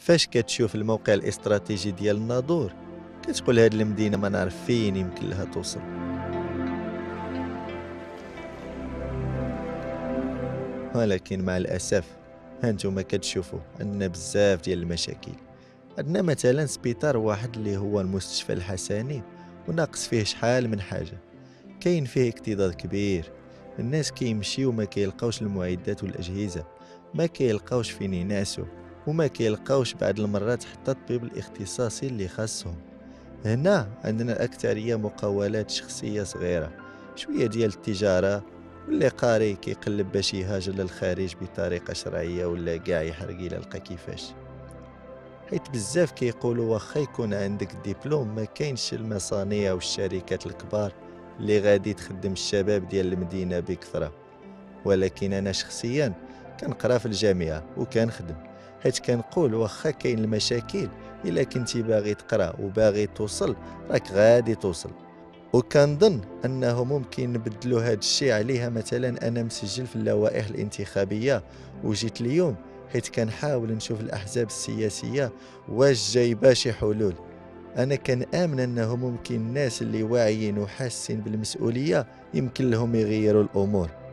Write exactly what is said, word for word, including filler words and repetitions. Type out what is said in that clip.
فاش كتشوف الموقع الاستراتيجي ديال الناظور كتقول هاد المدينة ما نعرف فين يمكن لها توصل. ولكن مع الأسف هانتوما كتشوفوا عندنا بزاف ديال المشاكل. عندنا مثلا سبيطار واحد اللي هو المستشفى الحسني وناقص فيه شحال من حاجة، كاين فيه اكتظاظ كبير، الناس كيمشيو وما كيلقاوش المعدات والأجهزة، ما كيلقاوش فين ينعسو، وما كيلقاوش بعد المرات حتى الطبيب الاختصاصي اللي خاصهم. هنا عندنا أكثرية مقاولات شخصية صغيرة، شوية ديال التجارة، واللي قاري كيقلب باش يهاجر للخارج بطريقة شرعية ولا كاع يحرق إلا لقى كيفاش، حيت بزاف كيقولوا واخا يكون عندك دبلوم ما كاينش المصانع والشركات الكبار اللي غادي تخدم الشباب ديال المدينة بكثرة. ولكن أنا شخصيا كنقرا في الجامعة وكنخدم، حيت كنقول واخا كاين المشاكل إلا كنتي باغي تقرا وباغي توصل راك غادي توصل. وكنظن أنه ممكن نبدلو هاد الشي عليها. مثلا أنا مسجل في اللوائح الانتخابية وجيت اليوم حيت كنحاول نشوف الأحزاب السياسية واش جايبة شي حلول. أنا كنآمن أنه ممكن الناس اللي واعيين وحاسين بالمسؤولية يمكن لهم يغيروا الأمور.